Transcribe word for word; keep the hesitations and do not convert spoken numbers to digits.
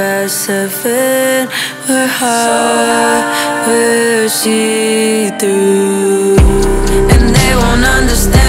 persevere. We're high, we're see through, and they won't understand.